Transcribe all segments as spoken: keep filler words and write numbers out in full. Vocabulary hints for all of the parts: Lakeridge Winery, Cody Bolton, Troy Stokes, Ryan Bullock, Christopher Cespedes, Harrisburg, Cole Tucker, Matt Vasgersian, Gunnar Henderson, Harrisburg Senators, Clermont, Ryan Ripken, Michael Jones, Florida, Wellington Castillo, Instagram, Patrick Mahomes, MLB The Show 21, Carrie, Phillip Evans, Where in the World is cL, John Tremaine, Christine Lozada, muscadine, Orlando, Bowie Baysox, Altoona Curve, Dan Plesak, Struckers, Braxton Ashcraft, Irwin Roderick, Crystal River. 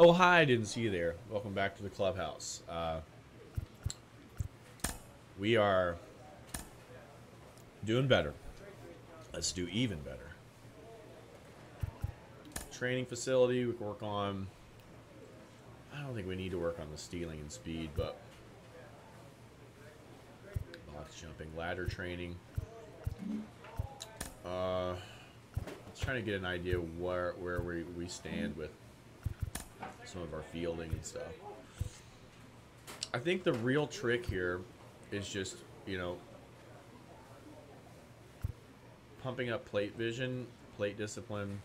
Oh, hi, I didn't see you there. Welcome back to the clubhouse. Uh, we are doing better. Let's do even better. Training facility, we can work on... I don't think we need to work on the stealing and speed, but... Box jumping, ladder training. Uh, let's try to get an idea where, where we, we stand with some of our fielding and stuff. I think the real trick here is just, you know, pumping up plate vision, plate discipline.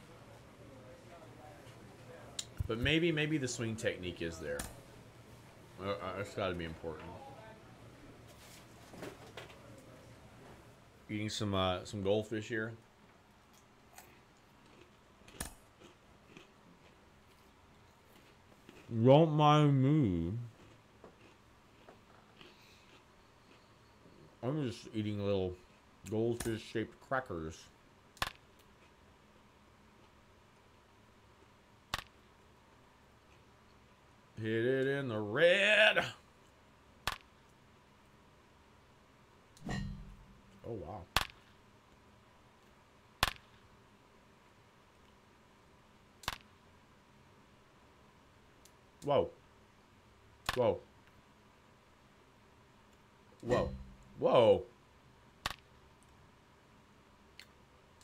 But maybe, maybe the swing technique is there. Uh, it's got to be important. Eating some uh, some goldfish here. Don't mind me. I'm just eating little goldfish-shaped crackers. Hit it in the red. Oh, wow. Whoa. Whoa. Whoa. Whoa.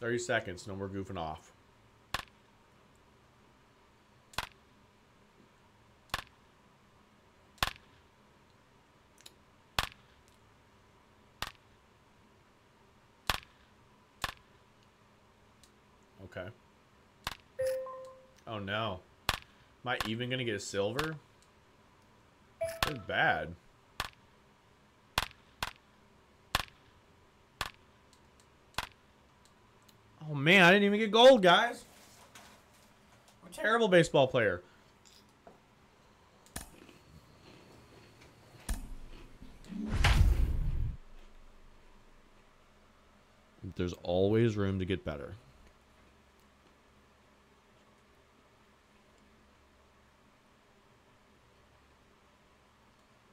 thirty seconds. No more goofing off. Okay. Oh, no. Am I even gonna get a silver? That's bad. Oh man, I didn't even get gold, guys. I'm a terrible baseball player. There's always room to get better.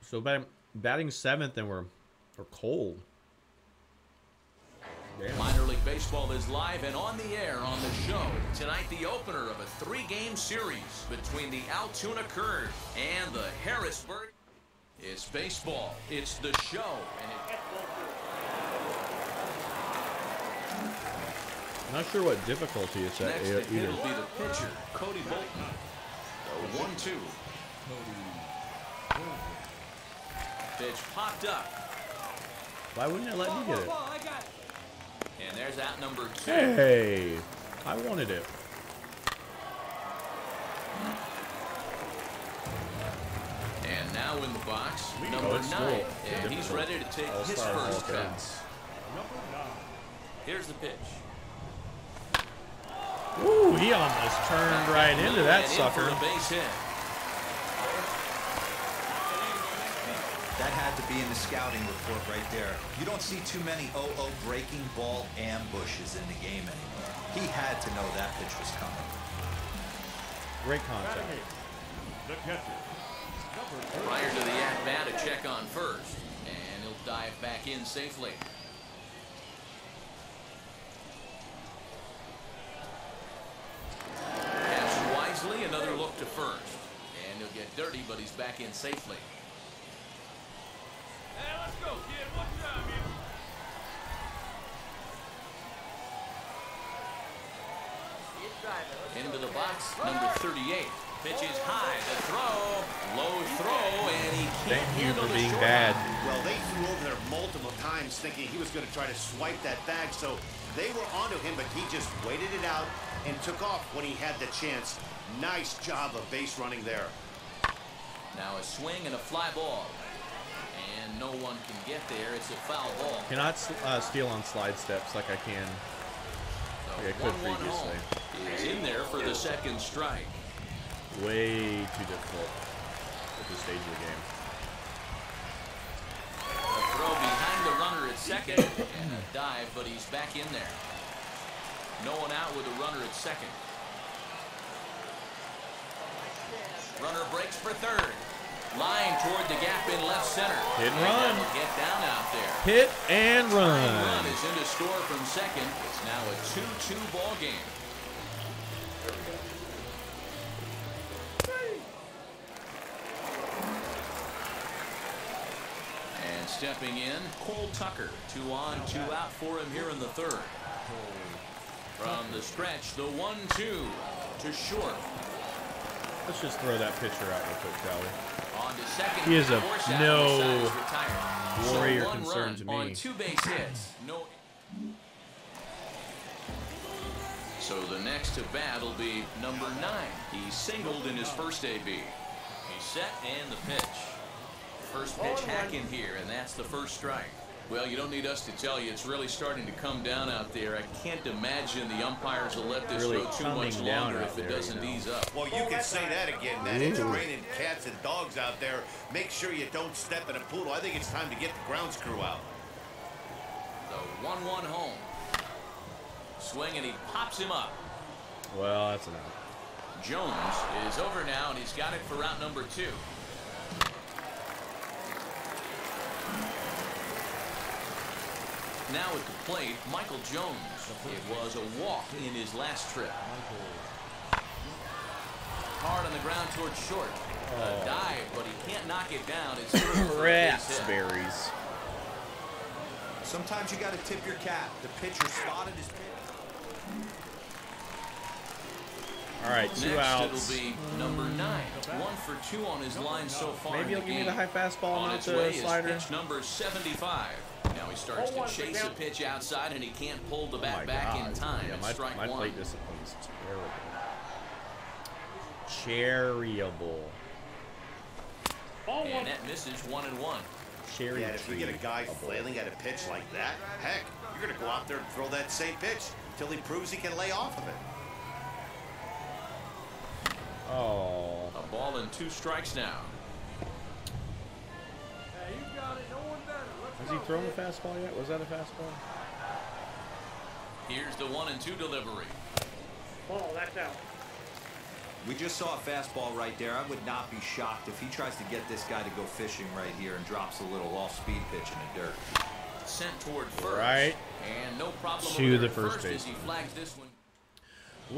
So batting, batting seventh, and we're we're cold. Damn. Minor League Baseball is live and on the air on the show. Tonight, the opener of a three-game series between the Altoona Curve and the Harrisburg. It's baseball. It's the show. And it... Not sure what difficulty it's at either. Next, it'll be the pitcher, Cody Bolton. The one two. Cody. Pitch popped up. Why wouldn't it let me get it? And there's out number two. Hey, I wanted it. And now in the box, we number nine. And he's ready to take All his first pass. Here's the pitch. Ooh, he almost turned right into that and sucker. In base hit. That had to be in the scouting report right there. You don't see too many oh oh breaking ball ambushes in the game anymore. He had to know that pitch was coming. Great contact. The catcher. Prior to the at-bat, a check on first. And he'll dive back in safely. Catch wisely, another look to first. And he'll get dirty, but he's back in safely. Hey, let's go, kid. One time, man. Into the box, number thirty-eight. Pitch is high. The throw, low throw, and he can't handle the short. Thank you for being bad. Well, they threw over there multiple times, thinking he was going to try to swipe that bag. So they were onto him, but he just waited it out and took off when he had the chance. Nice job of base running there. Now a swing and a fly ball. And no one can get there. It's a foul ball. Cannot uh, steal on slide steps like I can. Like I could previously. He's in there for the second strike. Way too difficult at this stage of the game. A throw behind the runner at second and a dive, but he's back in there. No one out with a runner at second. Runner breaks for third. Line toward the gap in left center. Hit and run. Get down out there. Hit and run. Hit and run is into score from second. It's now a two two ball game. There we go. And stepping in, Cole Tucker. Two on, two out for him here in the third. From the stretch, the one two to short. Let's just throw that pitcher out real quick, shall we? He is of no worry or concern to me. On two base hits. No. So the next to bat will be number nine. He singled in his first A B. He's set and the pitch. First pitch hack in here, and that's the first strike. Well, you don't need us to tell you, it's really starting to come down out there. I can't imagine the umpires will let this really go too much longer if there, it doesn't you know. ease up. Well, you can say that again, Matt. It's raining cats and dogs out there. Make sure you don't step in a poodle. I think it's time to get the grounds crew out. The one one home. Swing and he pops him up. Well, that's enough. Jones is over now, and he's got it for route number two. Now at the plate, Michael Jones. It was a walk in his last trip. Hard on the ground towards short. A dive, but he can't knock it down. It's raspberries. Sometimes you got to tip your cap. The pitcher spotted his pitch. All right, two outs. Next, it'll be number nine. One for two on his line so far. Maybe he'll give me the high fastball, not the slider. Pitch number seventy-five. Now he starts to chase a pitch outside, and he can't pull the bat oh back God. in time. Yeah, my strike my one. plate discipline is terrible. Chariable. And that misses one and one. Cherry yeah, if you get a guy flailing at a pitch like that, heck, you're going to go out there and throw that same pitch until he proves he can lay off of it. Oh. A ball and two strikes now. Has he thrown a fastball yet? Was that a fastball? Here's the one and two delivery. Oh, that's out. We just saw a fastball right there. I would not be shocked if he tries to get this guy to go fishing right here and drops a little off-speed pitch in the dirt. Sent toward first. Right. And no problem to the first base. He flags this one.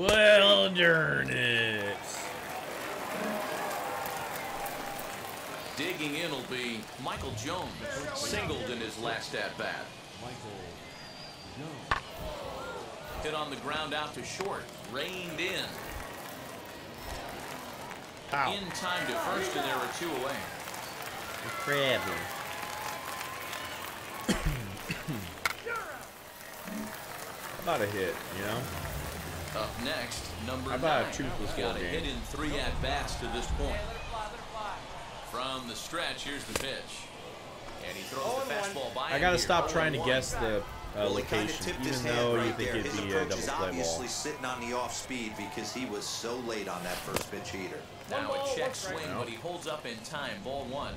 Well, darn it. Digging in will be Michael Jones, singled in his last at-bat. Michael Jones. Hit on the ground out to short, reined in. Ow. In time to first, and there were two away. Incredible. How about a hit, you know? Up next, number How about nine. A toothless got a hit in three at-bats to this point. From the stretch, here's the pitch, and he throws oh, the fastball by. I gotta here. stop trying to guess the uh, well, location, even though right you think there. it'd His be a double play ball. Obviously sitting on the off speed because he was so late on that first pitch heater. Now a check swing, but he holds up in time. Ball one.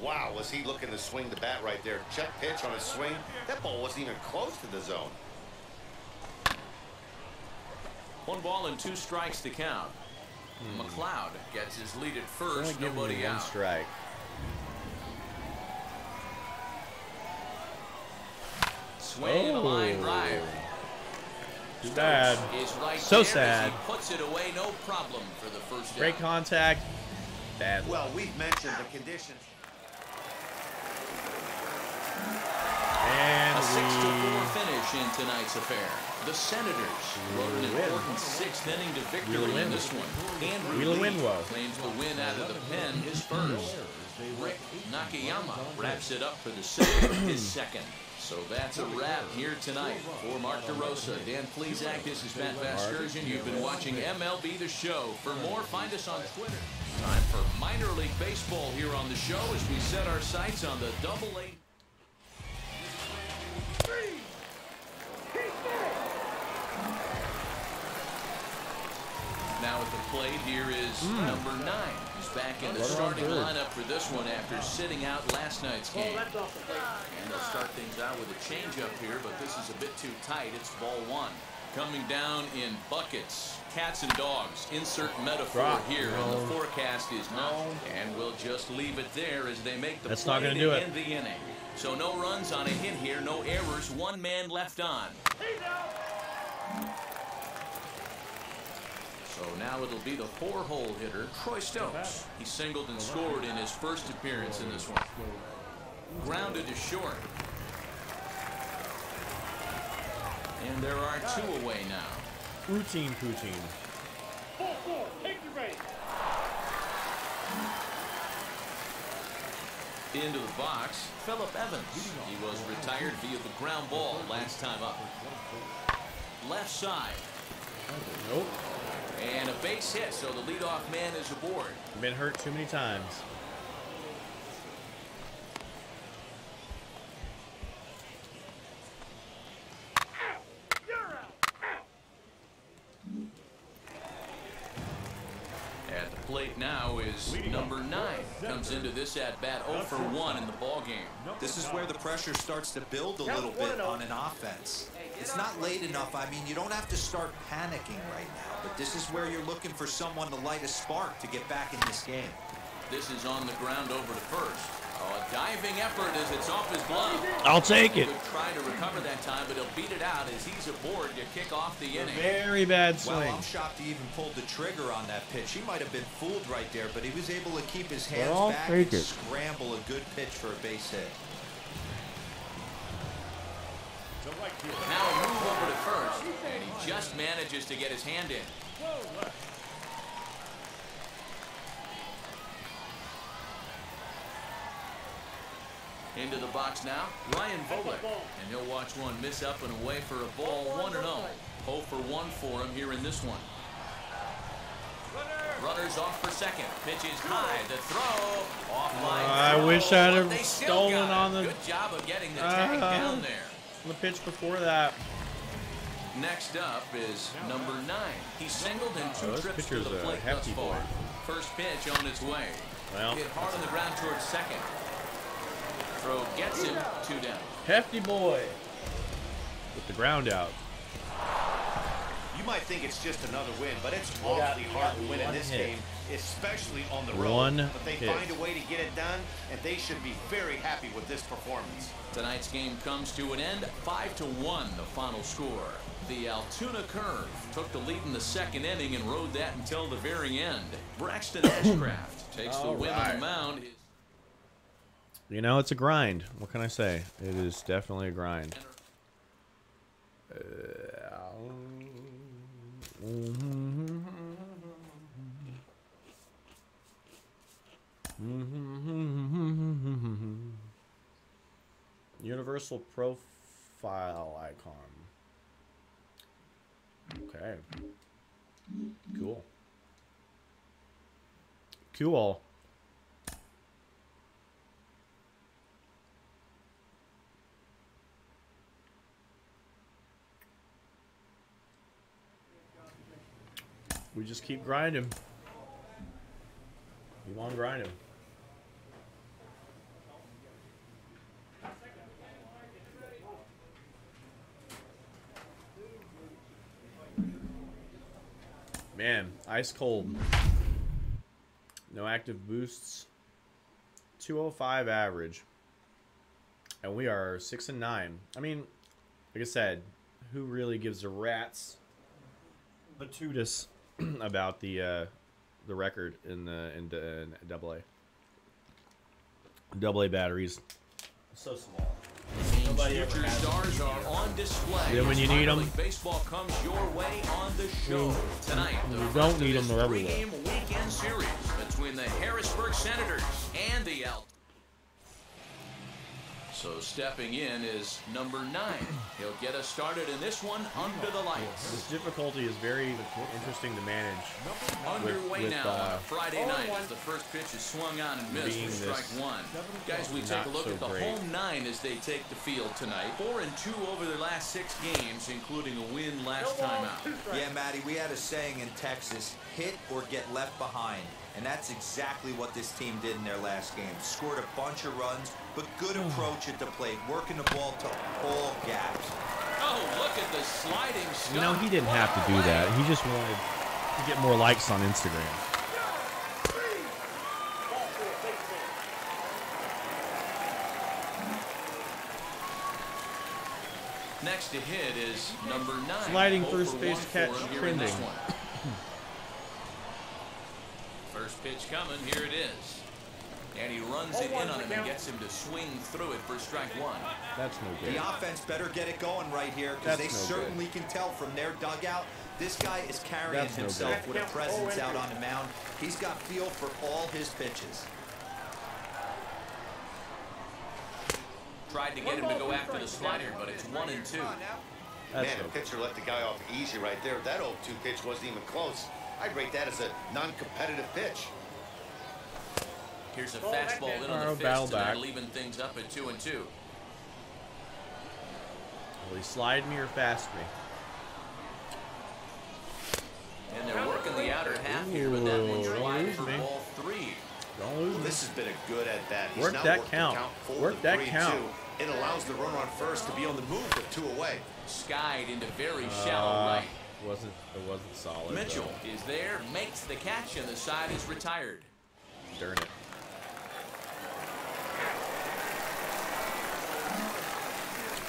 Wow, was he looking to swing the bat right there? Check pitch on a swing. That ball wasn't even close to the zone. One ball and two strikes to count. Mm. McLeod gets his lead at first. Nobody out. One strike. Swing and a line drive. Sad. Right so sad. He puts it away, no problem for the first. Great down. contact. Bad. Well, luck. we've mentioned the conditions. And a six to four finish in tonight's affair. The Senators wrote an important sixth inning to victory in this one. Andrew Lee claims the win out of the pen, his first. Rick Nakayama wraps it up for the Senators, his second. So that's a wrap here tonight. For Mark DeRosa, Dan Plesak, this is Matt Vasgersian. You've been watching M L B The Show. For more, find us on Twitter. Time for minor league baseball here on The Show as we set our sights on the double A. Now at the plate, here is mm. number nine. He's back in the starting lineup for this one after sitting out last night's game. And they'll start things out with a changeup here, but this is a bit too tight. It's ball one. coming down in buckets. Cats and dogs, insert metaphor Rock, here, no. and the forecast is no, and we'll just leave it there as they make the That's play not gonna to do end it. the inning. So no runs on a hit here, no errors, one man left on. So now it'll be the four-hole hitter, Troy Stokes. He singled and scored in his first appearance in this one. Grounded to short. And there are two away now. Routine, routine. Four, four, take your base. Into the box, Phillip Evans. He was retired via the ground ball last time up. Left side. Nope. And a base hit, so the leadoff man is aboard. Been hurt too many times. Now is number nine. Comes into this at bat oh for one in the ball game. This is where the pressure starts to build a little bit on an offense. It's not late enough. I mean, you don't have to start panicking right now, but this is where you're looking for someone to light a spark to get back in this game. This is on the ground over to first. Oh, a diving effort as it's off his glove. I'll take it. Try to recover that time, but he'll beat it out as he's aboard to kick off the inning. Very bad swing. Well, I'm shocked he even pulled the trigger on that pitch. He might have been fooled right there, but he was able to keep his hands well, back and it. scramble a good pitch for a base hit. Now a move over to first, and he just manages to get his hand in. Into the box now, Ryan Bullock, and he'll watch one miss up and away for a ball. One and oh. oh for one for him here in this one. Runners off for second. Pitch is high. The throw off line. Uh, I wish I'd have stolen on the. Good job of getting the tag uh, down there. The pitch before that. Next up is number nine. He singled in two oh, trips to the plate thus far. Boy. First pitch on its way. Well, hit hard on the ground towards second. Throw gets him, two down. Hefty boy with the ground out. You might think it's just another win, but it's awfully hard to win in this hit. game, especially on the road. One but they hit. find a way to get it done, and they should be very happy with this performance. Tonight's game comes to an end, five to one, the final score. The Altoona Curve took the lead in the second inning and rode that until the very end. Braxton Ashcraft takes All the win right. on the mound. You know, it's a grind. What can I say? It is definitely a grind. Uh, Universal profile icon. Okay. Cool. Cool. We just keep grinding. Keep on grinding. Man, ice cold. No active boosts. two oh five average. And we are six and nine. I mean, like I said, who really gives a rat's batutus about the uh, the record in the in, in double A. Double A batteries. So small. Future stars are on display. Then when you need them, baseball comes your way on the show tonight. You don't need them everywhere. Three-game weekend series between the Harrisburg Senators and the Elks. So stepping in is number nine. He'll get us started in this one under the lights. This difficulty is very interesting to manage. Underway now uh, on Friday night as the first pitch is swung on and missed for strike one. Guys, we take a look so at the great. home nine as they take the field tonight. Four and two over their last six games, including a win last time out. Yeah, Matty, we had a saying in Texas, hit or get left behind. And that's exactly what this team did in their last game. Scored a bunch of runs, but good approach at the plate, working the ball to all gaps. Oh, Oh, look at the sliding stuff. No, he didn't have to do that. He just wanted to get more likes on Instagram. Next to hit is number nine. Sliding first base catch trending. First pitch coming, here it is. And he runs it in on him and gets him to swing through it for strike one. That's no good. The offense better get it going right here because they certainly can tell from their dugout. This guy is carrying himself with a presence out on the mound. He's got feel for all his pitches. Tried to get him to go after the slider, but it's one and two. Man, the pitcher let the guy off easy right there. That old two pitch wasn't even close. I'd rate that as a non-competitive pitch. Here's a fastball in on the fist, and they're leaving things up at two and two. Will he slide me or fast me? And they're working the outer half here, but that one's wide for ball three. Well, this has been a good at bat. He's work now that worked count. count work that three, count. Two. It allows the runner on first to be on the move with two away. Skied into very uh, shallow right. Wasn't it wasn't solid. Mitchell though. is there, makes the catch, and the side is retired. Darn it.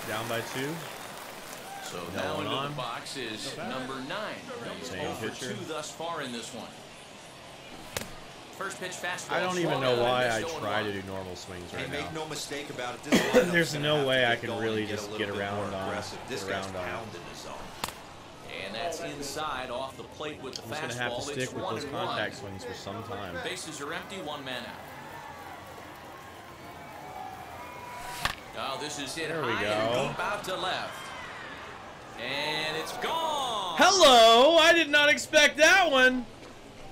Down by two. So no now into on. the box is number nine. He's over two thus far in this one. First pitch fastball. I don't even know why I try to do normal swings right now. Make no mistake about it. This There's no way I can really just get around on this round on. And that's inside off the plate with the fastball. I'm just gonna have to stick with those contact swings for some time. Bases are empty. One man out. Oh, this is hit high and deep out to left. And it's gone. Hello, I did not expect that one.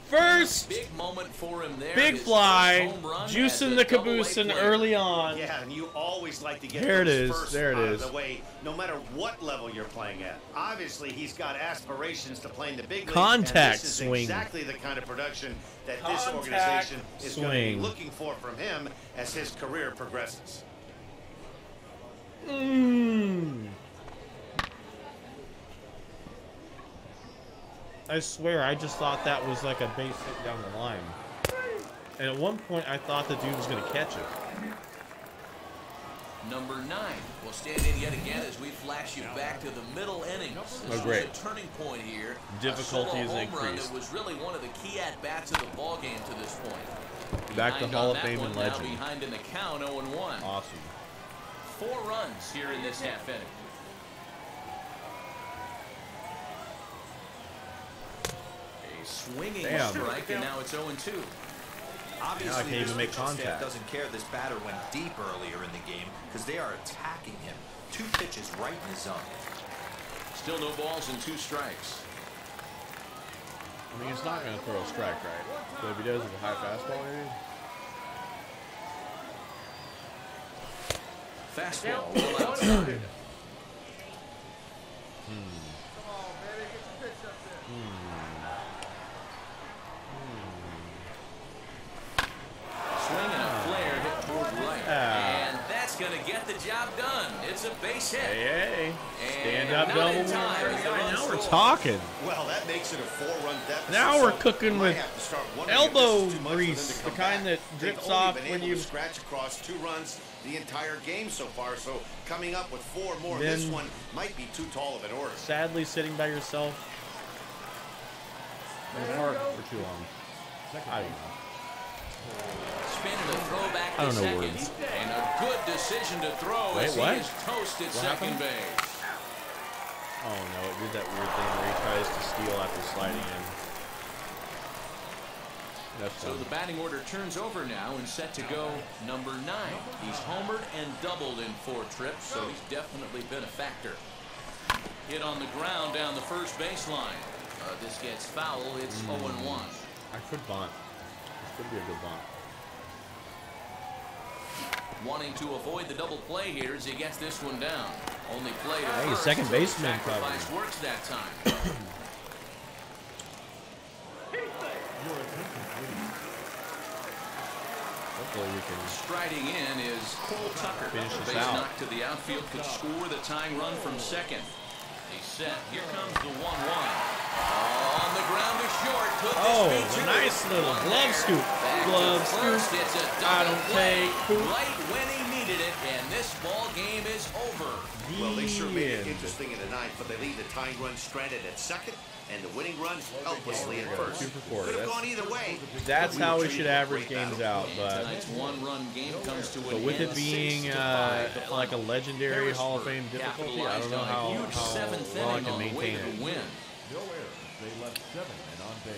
First big moment for him there. Big fly, juicing the caboose early on. Yeah, and you always like to get there. It is there. It is the way, no matter what level you're playing at. Obviously, he's got aspirations to play in the big leagues. Contact swing. Exactly the kind of production that this organization is going to be looking for from him as his career progresses. Mm. I swear, I just thought that was like a base hit down the line. And at one point, I thought the dude was going to catch it. Number nine will stand in yet again as we flash you back to the middle innings. This oh, great. was a turning point here. Difficulty is increased. It was really one of the key at-bats of the ballgame to this point. Back behind to Hall of Fame and legend. Now behind in the count, oh and one. Awesome. Four runs here in this half inning. Swinging Damn. strike, and now it's zero and two. Obviously, I can't even make contact. Doesn't care this batter went deep earlier in the game because they are attacking him. Two pitches right in the zone. Still no balls and two strikes. I mean, he's not going to throw a strike, right? So if he does, it's a high fastball, maybe? Fastball. Well outside. Hmm. Job done. It's a base hit. Hey, hey. Stand up double. Now we're talking. Well, that makes it a four-run deficit. Now we're cooking with elbow grease, the kind that drips off when you scratch across two runs the entire game so far. So coming up with four more in this one might be too tall of an order. Sadly, sitting by yourself in the park for too long. I don't know. Spin and a throw back to second. Words. And a good decision to throw Wait, as he what? is toasted what second happened? base. Oh no, it did that weird thing where he tries to steal after sliding in. That's so fun. The batting order turns over now and set to go number nine. He's homered and doubled in four trips, so he's definitely been a factor. Hit on the ground down the first baseline. Uh, this gets foul. It's mm. oh and one. I could bunt. Could be a good bomb. Wanting to avoid the double play here as he gets this one down. Only play to hey, first, second baseman so probably works that time. Hopefully we can. Striding in is Cole Tucker. Finish the base knock to the outfield could score the tying run from second. set. Here comes the one one. Oh, on the ground is short. Could oh, this be a nice little glove scoop. Glove first, scoop. It's a I don't play. Right when he needed it, and this ball game is over. Well, they sure made it interesting in the ninth, but they leave the tying run stranded at second, and the winning run helplessly at first. Could have that's, gone either way. That's how we should average games out, but one-run game comes to an end. But with it being uh, like a legendary Hall of Fame difficulty, I don't know how, how long I can maintain it.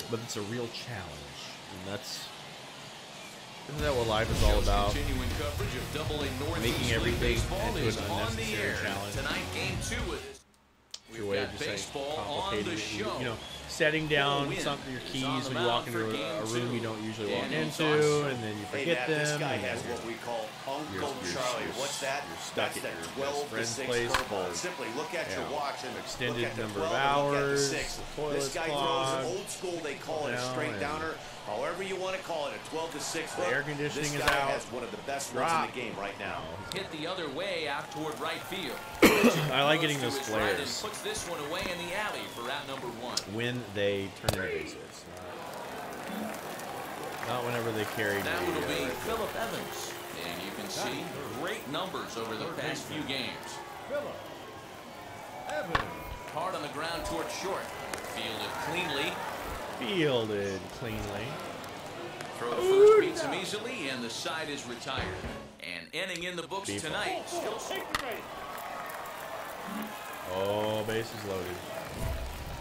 But it's a real challenge, and that's isn't that what life is all about? Making everything into an unnecessary challenge. Tonight, game two with. Your way of just saying complicated, show. You know, setting down some of your keys when you walk into a, a room you don't usually Dan walk into, and then you forget hey, Dad, them. This guy has what we call Uncle Charlie. What's that? You're stuck at your best friend's place for simply look at your watch and extended number of hours. This guy throws old school. They call it a straight downer. However you want to call it, a twelve to six. The air conditioning is out. This guy has one of the best runs in the game right now. Hit the other way out toward right field. I like getting those flares. Right puts this one away in the alley for route number one. When they turn their bases. Not, not whenever they carry. That would be right Phillip there. Evans. And you can see great numbers over the past few games. Phillip Evans. Hard on the ground toward short. Fielded cleanly. Fielded cleanly. Throw to first beats him easily, and the side is retired. And inning in the books Beeple. Tonight. Still oh, base is loaded.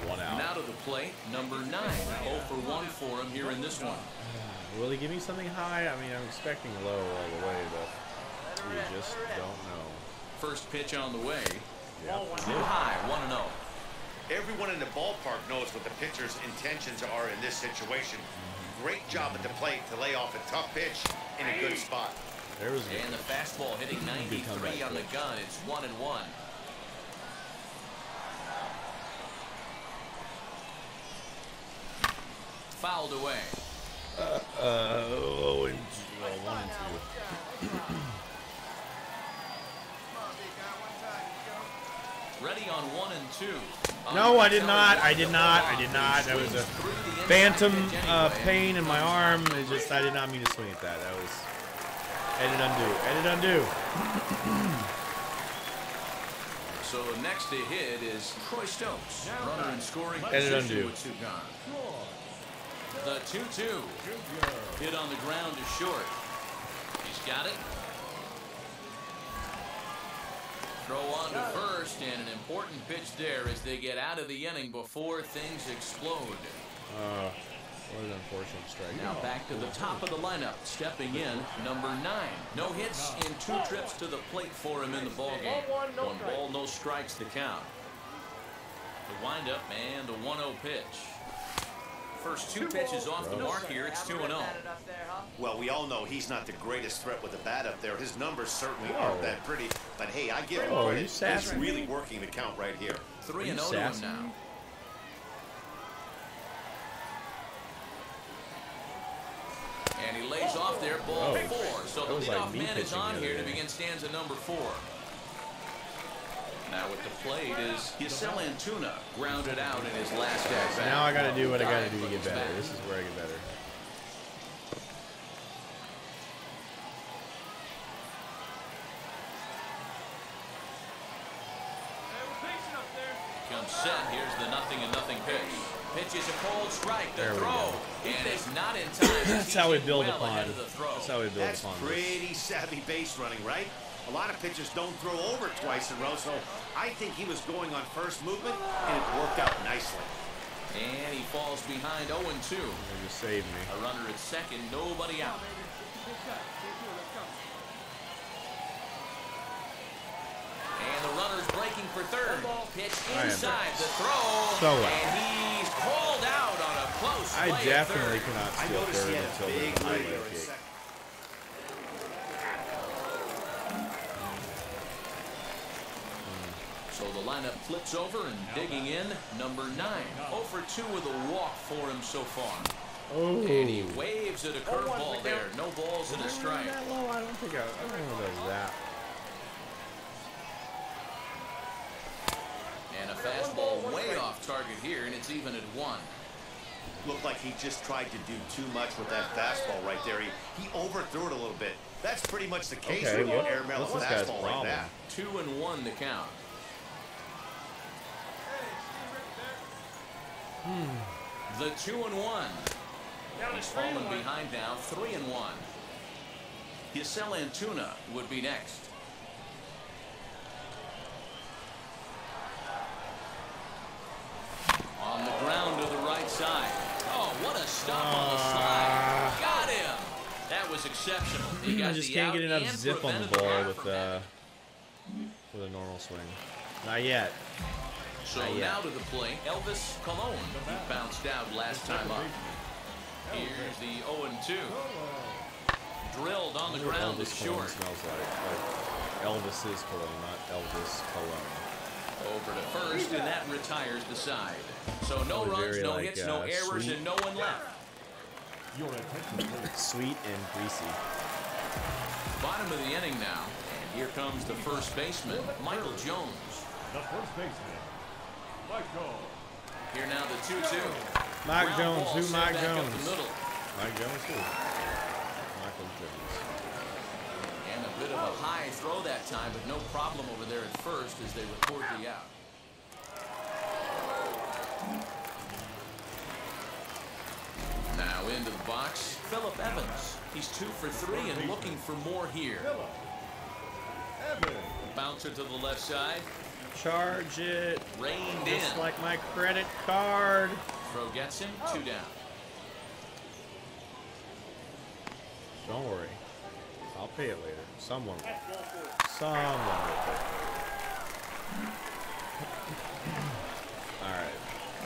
One out. Now to the plate, number nine. oh for one for him here in this one. Uh, will he give me something high? I mean, I'm expecting low all the way, but we just don't know. First pitch on the way. Yep. Too high, one and oh. Everyone in the ballpark knows what the pitcher's intentions are in this situation. Great job at the plate to lay off a tough pitch in a good spot. There was and the fastball hitting ninety-three on the gun. It's one and one. Fouled away. Uh, uh, oh, and oh, one and two. Ready on one and two. No, I did not. I did not. I did not. That was a phantom uh, pain in my arm. It just I did not mean to swing at that. That was edit undo. Edit undo. So next to hit is Troy Stokes. Runner in scoring position with two gone. The two two. Hit on the ground is short. He's got it. Throw on to first, and an important pitch there as they get out of the inning before things explode. Uh, what an unfortunate strike. Now back to the top of the lineup, stepping in, number nine. No hits and two trips to the plate for him in the ballgame. One ball, no strikes the count. The windup and the one oh pitch. First two pitches off the mark here. It's two and oh. Well, we all know he's not the greatest threat with the bat up there. His numbers certainly aren't that pretty. But hey, I give him oh, credit. He's really working the count right here. three and oh to him now. And he lays off there. Ball oh, four. So the leadoff like man is on here to begin stanza number four. Now with the plate is Yacel Antuna, grounded out in his last at bat. Now I got to do what I got to do to get better. This is where I get better. Comes set. Here's the nothing and nothing pitch. Pitch is a cold strike. The throw, and it's not in time. That's how we build upon. That's how we build upon. That's pretty savvy base running, right? A lot of pitchers don't throw over twice in a row, so I think he was going on first movement, and it worked out nicely. And he falls behind oh and two. You saved me. A runner at second, nobody out. And the runner's breaking for third. Pitch inside the throw, so and he's called out on a close I play definitely third. Cannot steal third until the high-low kick. So the lineup flips over and digging in, number nine. oh for two with a walk for him so far. Oh. And he waves at a curveball there. No balls and a strike. That low? I don't think I, I don't know that. And a fastball way off target here, and it's even at one. Looked like he just tried to do too much with that fastball right there. He, he overthrew it a little bit. That's pretty much the case okay, with an air mellow fastball like that. Two and one to count. Hmm. The two and one. He's fallen behind now. Three and one. Yacel Antuna would be next. On the ground to the right side. Oh, what a stop uh, on the slide. Got him. That was exceptional. He got just the can't get enough zip on the ball with, uh, with a normal swing. Not yet. So Not yet. now to the plate, Elvis Cologne, who bounced out last time up. Here's the oh and two. Drilled on the ground to short. Smells like, like Elvis is Cologne, not Elvis Cologne. Over to first, and that retires the side. So no Probably runs, no like, hits, uh, no errors, sweet. and no one left. Sweet and greasy. Bottom of the inning now, and here comes the first baseman, Michael Jones. The first baseman, Michael. Here now the two two. Mike Jones, who Mike Jones? Mike Jones, who? Michael Jones. And a bit of a high throw that time, but no problem over there at first as they record the out. Now into the box, Phillip Evans. He's two for three and looking for more here. Bouncer to the left side. Charge it. Rained in. Just like my credit card. Throw gets him. Two down. Don't worry. I'll pay it later. Someone will. Someone will pay it. All right.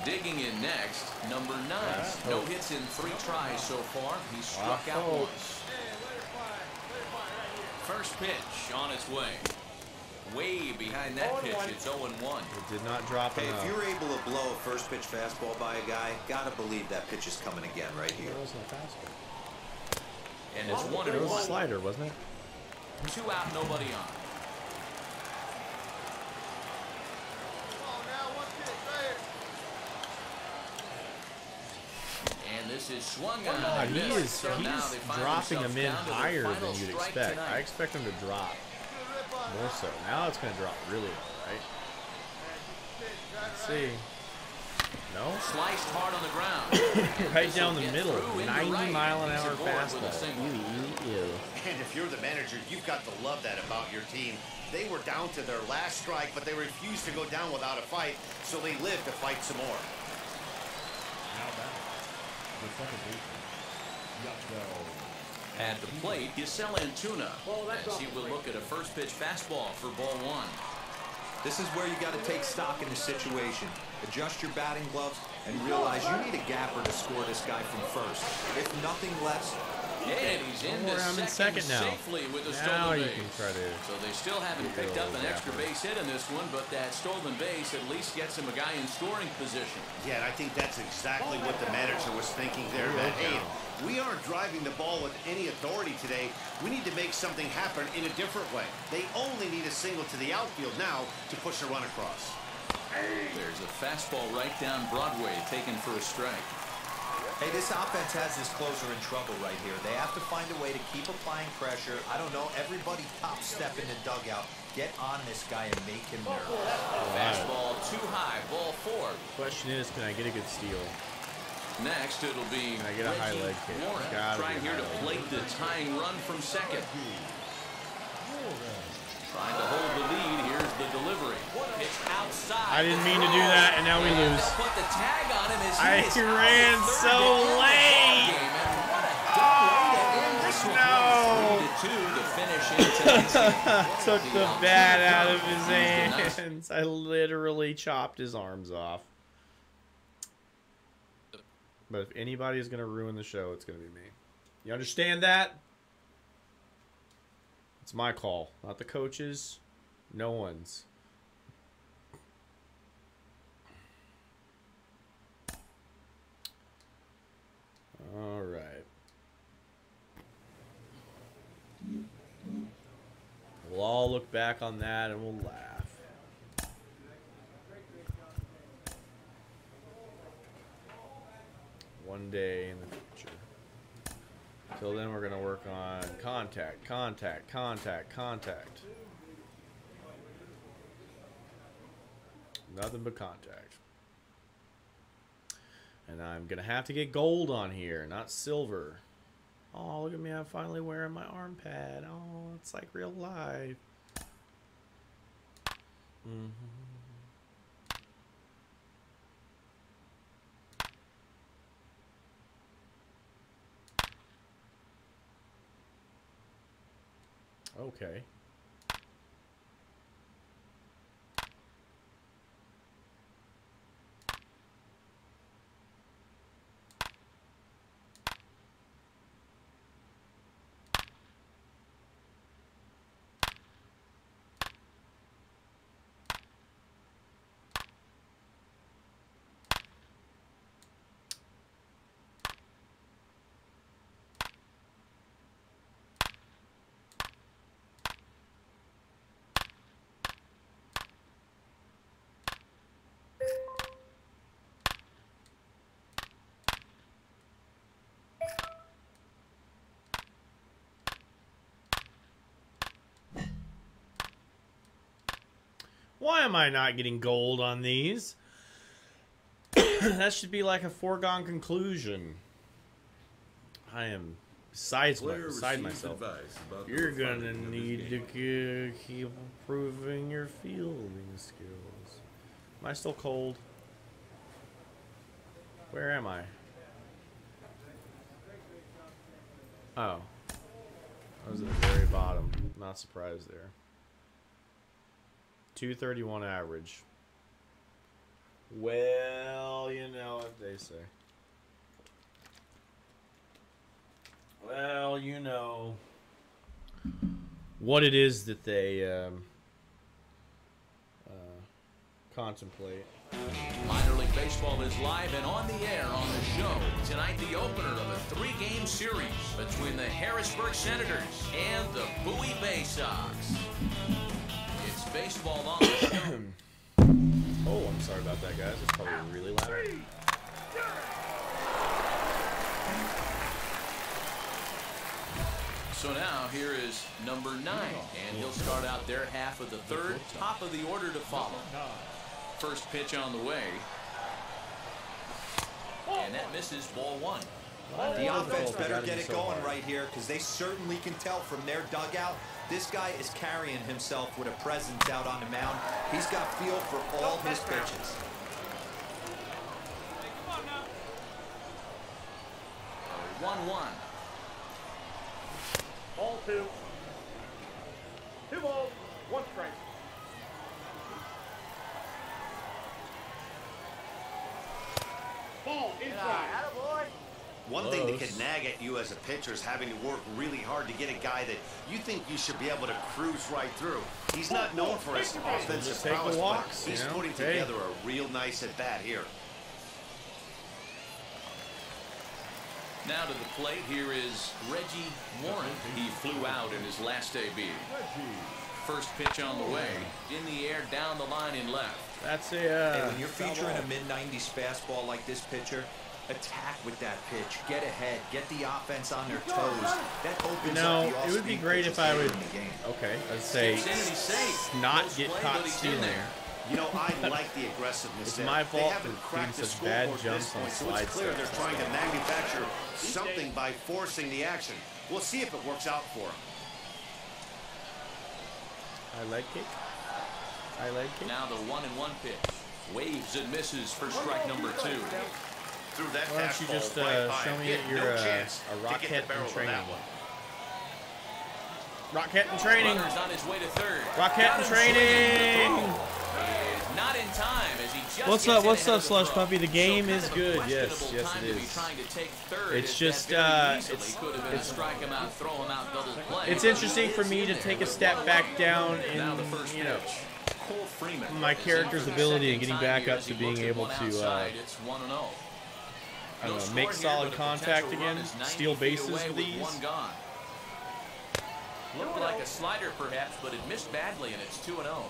Digging in next, number nine. That's no hope. hits in three tries so far. He struck out hope. once. First pitch on its way. Way behind that pitch, it's oh and one. It did not drop hey, enough. If you're able to blow a first pitch fastball by a guy, gotta believe that pitch is coming again right here. It wasn't a fastball. And it's one and one. It was a slider, wasn't it? Two out, nobody on. And this is swung on. Wow, he is, so he's dropping him in higher than you'd expect. Tonight. I expect him to drop. More so. Now it's going to drop really well, right? Let's see. No? Sliced hard on the ground. Right down the middle. ninety mile an hour fastball. And if you're the manager, you've got to love that about your team. They were down to their last strike, but they refused to go down without a fight, so they live to fight some more. At the plate, Yacel Antuna, as he will look at a first pitch fastball for ball one. This is where you got to take stock in the situation. Adjust your batting gloves and realize you need a gapper to score this guy from first. If nothing less, yeah, he's in the second, second now. safely with a now stolen base. So they still haven't picked up an gapper. extra base hit in this one, but that stolen base at least gets him a guy in scoring position. Yeah, and I think that's exactly what the manager was thinking there. That, hey, we aren't driving the ball with any authority today. We need to make something happen in a different way. They only need a single to the outfield now to push a run across. There's a fastball right down Broadway taken for a strike. Hey, this offense has this closer in trouble right here. They have to find a way to keep applying pressure. I don't know. Everybody top step in the dugout. Get on this guy and make him nervous. Wow. Fastball too high. Ball four. Question is, can I get a good steal? Next, it'll be I get a high leg kick. Warren trying here to plate the tying run from second. Trying to hold the lead. Here's the delivery. It's outside. I didn't mean to do that, and now we lose. Put the tag on him as I he ran so late. No. Took the bat out of his hands. I literally chopped his arms off. But if anybody is going to ruin the show, it's going to be me. You understand that? It's my call, not the coaches. No one's. All right. We'll all look back on that and we'll laugh. someday in the future. Till then, we're going to work on contact, contact, contact, contact. Nothing but contact. And I'm going to have to get gold on here, not silver. Oh, look at me. I'm finally wearing my arm pad. Oh, it's like real life. Mm-hmm. Okay. Why am I not getting gold on these? That should be like a foregone conclusion. I am besides my, beside myself. You're gonna need to keep improving your fielding skills. Am I still cold? Where am I? Oh. I was at the very bottom. Not surprised there. two thirty-one average. Well, you know what they say. Well, you know what it is that they um, uh, contemplate. Minor League Baseball is live and on the air on the show. Tonight, the opener of a three-game series between the Harrisburg Senators and the Bowie Baysox. Baseball on the show. Oh, I'm sorry about that, guys. It's probably really loud. Three, so now here is number nine, and he'll start out their half of the third, top of the order to follow. First pitch on the way, and that misses, ball one. The offense better get it going right here, because they certainly can tell from their dugout. This guy is carrying himself with a presence out on the mound. He's got feel for all his pitches. one one. Ball two. Two balls, one strike. Ball inside. Attaboy. One Close. Thing that can nag at you as a pitcher is having to work really hard to get a guy that you think you should be able to cruise right through. He's not known for his offensive prowess, but he's yeah. putting hey. together a real nice at-bat here. Now to the plate, here is Reggie Warren. He flew out in his last A B. First pitch on the way, in the air, down the line and left. That's a... Uh, and when you're featuring a mid nineties fastball like this pitcher, attack with that pitch. Get ahead. Get the offense on their toes. That opens you know, up the it would be great if I would. Okay, I'd say not get caught stealing there. You know, I like the aggressiveness. It's there. My fault. They haven't cracked the scoreboard at this point, so it's clear they're trying to manufacture something by forcing the action. We'll see if it works out for them. I like it. I like it. Now the one and one pitch. Waves and misses for strike number two. Through that Why don't you just uh, show me your no uh, a Rockette in training? Rockette in training. On his way to third. Rockette in training. Not in time as he just what's up? What's up, Slush Puppy? The game so is good. Yes, yes it is. It's just uh, it's it's strike him out, throw him out, double play. It's interesting for me to take a step back down and you know. My character's ability and getting back up to being able to. Uh, I don't know, make solid contact again, steal bases with these. Looked like a slider perhaps, but it missed badly and it's two and oh.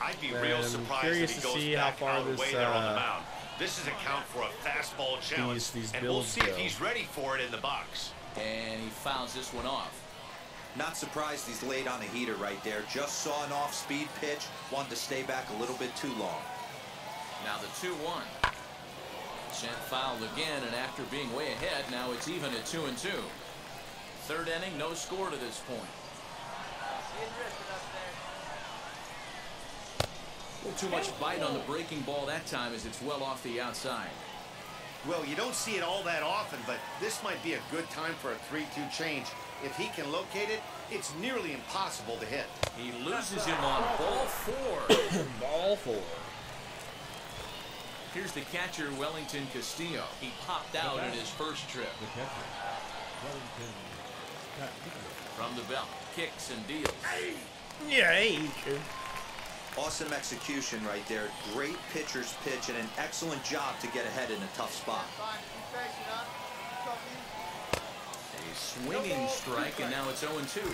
I'd be real surprised if he goes back all the way there on the mound. This is a count for a fastball challenge, these, these and we'll see go. if he's ready for it in the box. And he fouls this one off. Not surprised he's laid on a heater right there. Just saw an off-speed pitch, wanted to stay back a little bit too long. Now the two one. Sent fouled again, and after being way ahead, now it's even at two and two. Third inning, no score to this point. A little too much bite on the breaking ball that time as it's well off the outside. Well, you don't see it all that often, but this might be a good time for a three two change. If he can locate it, it's nearly impossible to hit. He loses him on ball four. Ball four. Here's the catcher, Wellington Castillo. He popped out in his first trip. The catcher, Wellington Castillo. From the belt, kicks and deals. Yeah, he can. Awesome execution right there. Great pitcher's pitch and an excellent job to get ahead in a tough spot. Swinging strike, and now it's oh and two.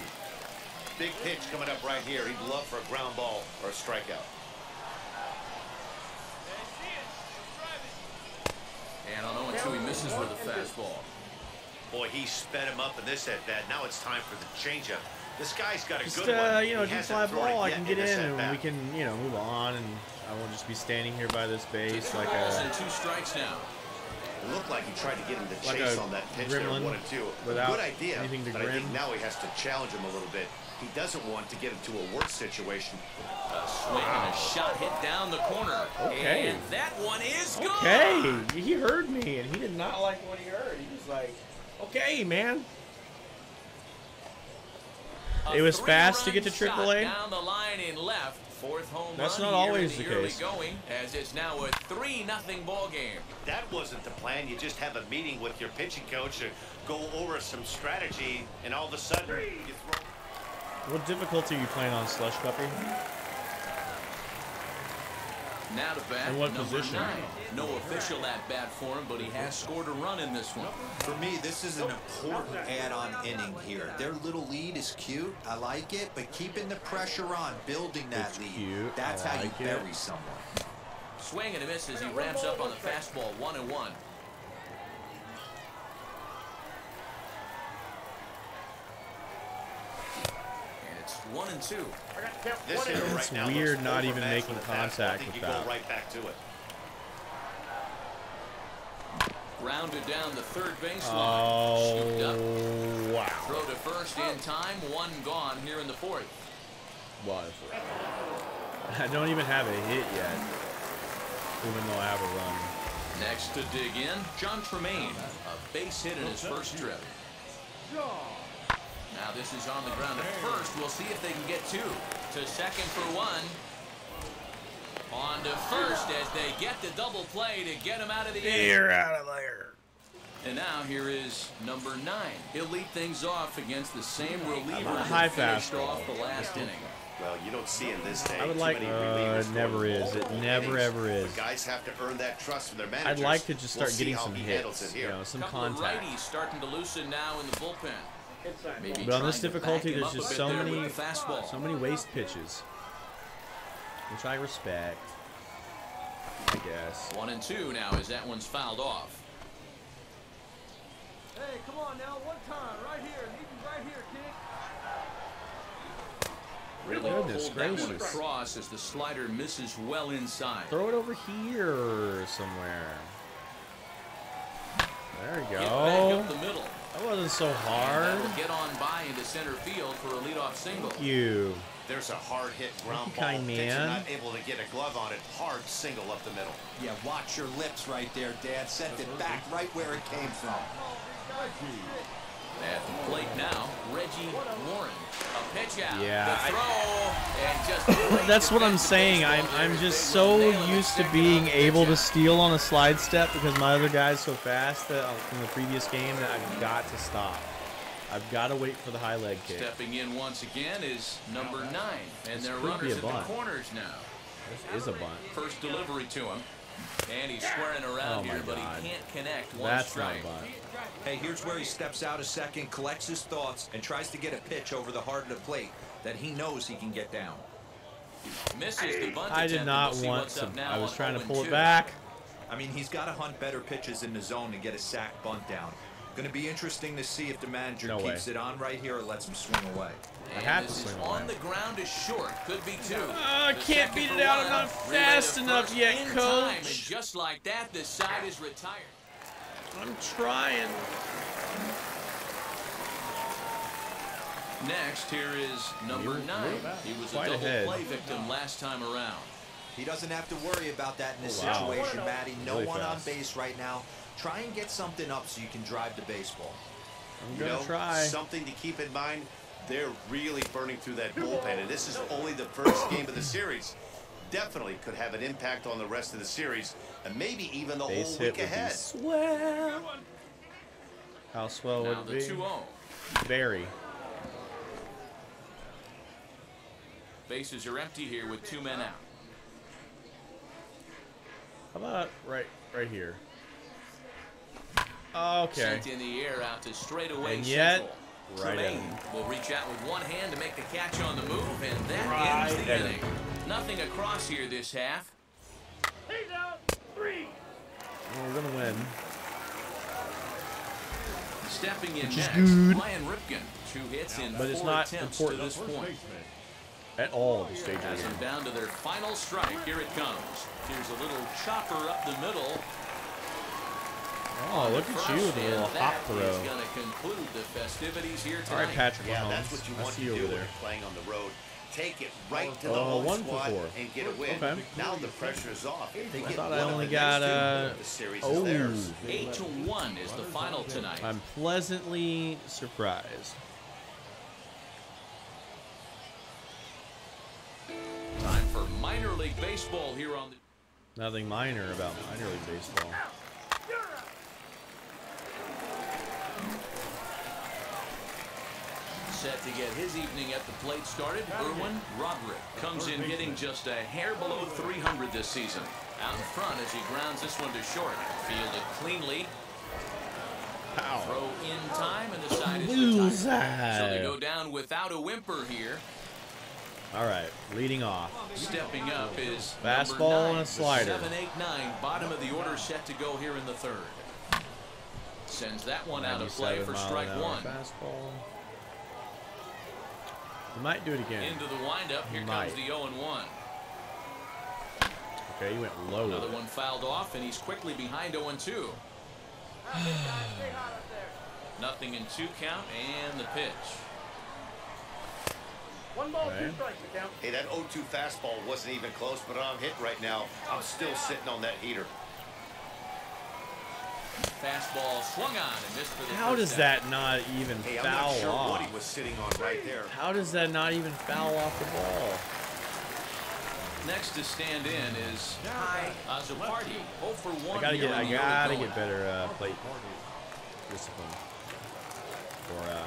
Big pitch coming up right here. He'd love for a ground ball or a strikeout. And on oh and two, he misses with a fastball. Boy, he sped him up in this at-bat. Now it's time for the changeup. This guy's got a just, good uh, one. You know, just fly ball. I can get in, and we can, you know, move on, and I won't just be standing here by this base like a. Two strikes now. It looked like he tried to get him to like chase on that pitch there, one and two. Good idea, but I think now he has to challenge him a little bit. He doesn't want to get into a worse situation. A swing wow. and a shot hit down the corner. Okay. And that one is good. Okay, gone. He heard me, and he did not like what he heard. He was like, okay, man. A it was fast to get to triple A. Down the line in left. Fourth home That's run not always the, the case. Going, as it's now a three nothing ball game. That wasn't the plan. You just have a meeting with your pitching coach to go over some strategy, and all of a sudden you throw. What difficulty are you playing on, Slush Puppy? Now to bat. In what position? Nine. No official at bat for him, but he has scored a run in this one. For me, this is an important add-on inning here. Their little lead is cute. I like it, but keeping the pressure on, building that it's lead. Cute. That's I how like you bury it. someone. Swing and a miss as he ramps up on the fastball, one and one. One and two. This hitter right now it's weird not even making contact with that. Go right back to it. Rounded down the third baseline. Oh, wow. Throw to first in time. One gone here in the fourth. Wow. I don't even have a hit yet. Even though I have a run. Next to dig in, John Tremaine. A base hit in his first trip. Now this is on the ground at first. We'll see if they can get two. To second for one. On to first as they get the double play to get him out of the inning. You're out of there. And now here is number nine. He'll lead things off against the same reliever who finished off the last inning. Well, you don't see in this day. I would like to. Uh, it never is. It never ever is. But guys have to earn that trust from their managers. I'd like to just start we'll getting some hits. You know, some contact. Righties starting to loosen now in the bullpen. Maybe but on this difficulty, there's just so many, fastball. so many waste pitches, which I respect. I guess. One and two now as that one's fouled off. Hey, come on now, one time, right here, right here, kid. Really goodness gracious. That one across as the slider misses well inside. Throw it over here somewhere. There you go. Get back up the middle. That wasn't so hard. Get on by into center field for a leadoff single. Thank you. There's a hard hit ground ball. You're not able to get a glove on it. Hard single up the middle. Yeah, watch your lips right there, Dad. Sent it back right where it came from. At the plate now, Reggie Warren. A pitch out. Yeah. The throw I, and just that's what I'm saying. I'm I'm just so used to being able to steal on a slide step because my other guy's so fast that uh, from the previous game that I've got to stop. I've got to wait for the high leg kick. Stepping in once again is number nine, and their runners at the corners now. This is a bunt. First delivery to him. And he's squaring around oh here, God. but he can't connect one That's strike. Not hey, here's where he steps out a second, collects his thoughts, and tries to get a pitch over the heart of the plate that he knows he can get down. Misses the bunt I did not we'll want some. I was trying to pull it back. I mean, he's got to hunt better pitches in the zone and get a sack bunt down. Going to be interesting to see if the manager no keeps way. it on right here or lets him swing away. I have to swing away. On the ground is short. Could be two. Uh, can't beat it out. I'm not fast enough yet, Coach. And just like that, the side is retired. I'm trying. Next, here is number nine. He was a double play victim last time around. He doesn't have to worry about that in this oh, wow. situation, Matty. No really one fast. on base right now. Try and get something up so you can drive the baseball. I'm going to you know, try. Something to keep in mind, they're really burning through that bullpen, and this is only the first game of the series. Definitely could have an impact on the rest of the series, and maybe even the Base whole week ahead. Swell. How swell now would it be? Very. Bases are empty here with two men out. How about right, right here? Okay. Sent in the air out to straightaway. And yet, right Tremaine will reach out with one hand to make the catch on the move, and that right ends the inning. Nothing across here this half. He's out three. Well, we're gonna win. Stepping in Which next, good. Ryan Ripken. Two hits in but four it's not attempts important to this point. At all, the stage has them down to their final strike. Here it comes. Here's a little chopper up the middle. Oh, look at you with a little hop throw. Gonna conclude the festivities here tonight. All right, Patrick Mahomes. Yeah, that's what you want to do when you're playing on the road. Take it right to the uh, home squad and get a win. Okay. Now the pressure is off. They I get thought I only got uh, a... Oh, eight to one is the final tonight. I'm pleasantly surprised. Time for minor league baseball here on the... Nothing minor about minor league baseball. Set to get his evening at the plate started. Erwin Roderick comes in hitting just a hair below three hundred this season. Out in front as he grounds this one to short. Fielded cleanly. Ow. Throw in time and the side is retired. So they go down without a whimper here. All right, leading off. Stepping up is fastball and a slider. seven, eight, nine, bottom of the order set to go here in the third. Sends that one out of play for strike one. Fastball. You might do it again. Into the windup. Here comes the oh and one. Okay, you went low. Another one fouled off, and he's quickly behind oh and two. Nothing in two count, and the pitch. One ball, okay. two strikes count. Hey, that oh two fastball wasn't even close, but I'm hit right now. I'm still sitting on that heater. Fastball swung on and missed for the How does that not even hey, foul I'm not sure off? What he was sitting on right there. How does that not even foul off the ball? Next to stand in is Azapardi. oh for one. I gotta get, I gotta get better uh, plate discipline. Or uh,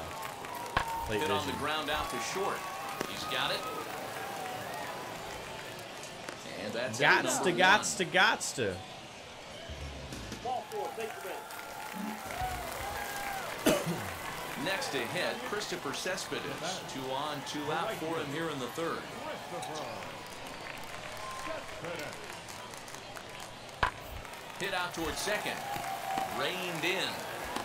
plate vision. Hit on the ground out to short. He's got it. And that's gots to gots to gots to. Next to hit, Christopher Cespedes. Two on, two out for him here in the third. Hit out towards second. Reined in.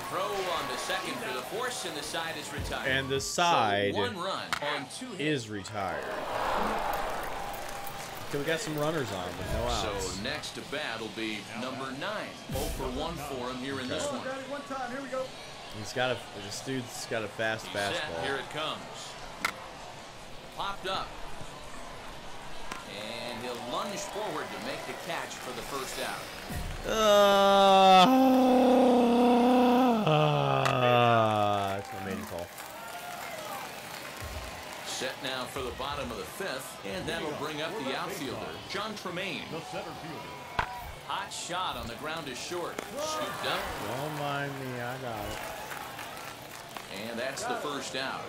Throw on to second for the force, and the side is retired. And the side so one run on two is retired. So we got some runners on, but no outs. So next to bat will be number nine. oh for one for him here in this one. He's got a, this dude's got a fast fastball. Here it comes. Popped up. And he'll lunge forward to make the catch for the first out. Uh, uh, that's my maiden call. Set now for the bottom of the fifth, and that'll bring up the outfielder, John Tremaine. Hot shot on the ground is short. Scooped up. Don't mind me, I got it. And that's the first out.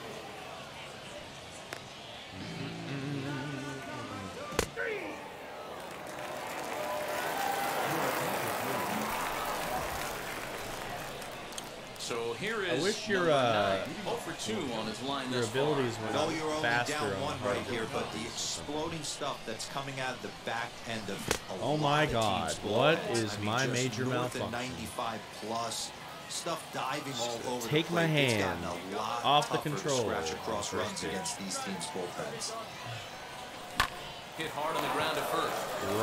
So So here is I wish your uh, oh for two on his line. Your abilities were no, you're only down one on right here, but the exploding stuff that's coming out of the back end of. Oh my God! What is I mean, my major malfunction? ninety-five plus stuff diving all over. Take the my hand off the controller. Across runs against these teams' bullpens. Hit hard on the ground at first.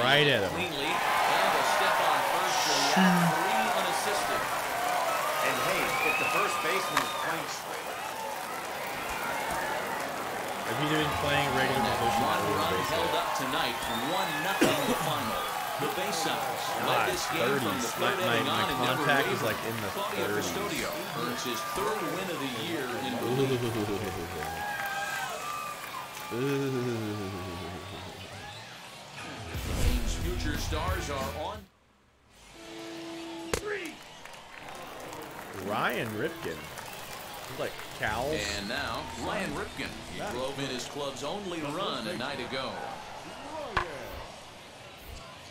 Right at him. Cleanly, and a step on first for three unassisted. And hey, if the first baseman is playing straight, if he's even playing regular position, one run held up tonight from one nothing in the final. The Baysox led this game from the third inning on and never wavered. Like in the Claudio Custodio earns his third win of the year in the league. Future stars are on. Three. Ryan Ripken. Like cows. And now Ryan Ripken. He That's drove in his club's only run a night ago.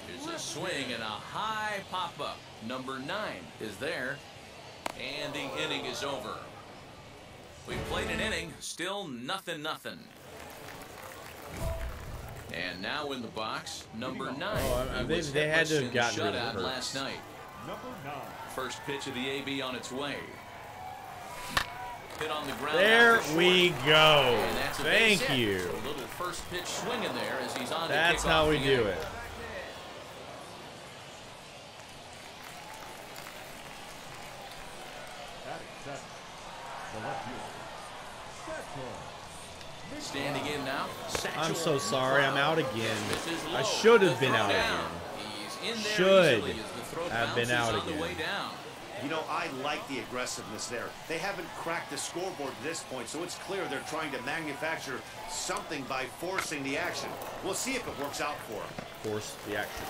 Here's a swing and a high pop up. Number nine is there. And the inning is over. We played an inning. Still nothing, nothing. And now in the box, number nine. Oh, I mean, they, they had to have gotten rid of Hurts last night. Number nine. First pitch of the A B on its way. Hit on the ground. There we go. Thank you. So a little first pitch swing in there as he's on. That's how we do it. Standing in now. I'm so sorry. I'm out again. I should have been out again. Should have been out again. You know, I like the aggressiveness there. They haven't cracked the scoreboard at this point, so it's clear they're trying to manufacture something by forcing the action. We'll see if it works out for them. Force the action.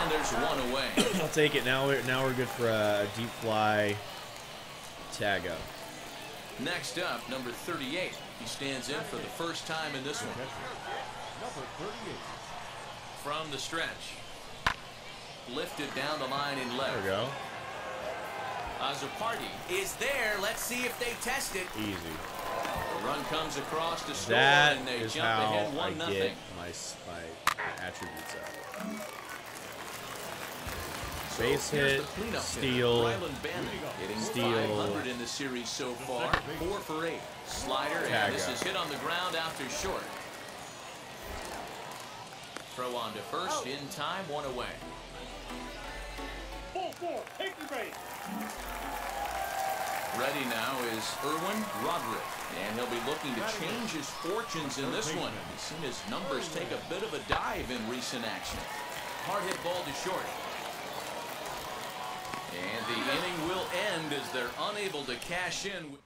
And there's one away. I'll take it. Now we're, now we're good for a deep fly tag up. Next up, number thirty-eight. He stands in for the first time in this one. From the stretch. Lifted down the line and left. There we go. Azapardi is there. Let's see if they test it. Easy. The run comes across to score, and they jump ahead one nothing. That is how I get my, my attributes out. Base hit, steal, steal. In the series so far, four for eight. Slider, and this is hit on the ground after short. Throw on to first in time, one away. Ready now is Erwin Roderick, and he'll be looking to change his fortunes in this one. He's seen his numbers take a bit of a dive in recent action. Hard hit ball to short. And the inning will end as they're unable to cash in.